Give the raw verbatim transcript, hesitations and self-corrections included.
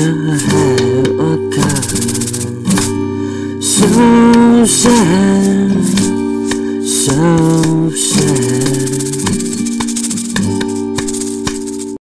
So sad.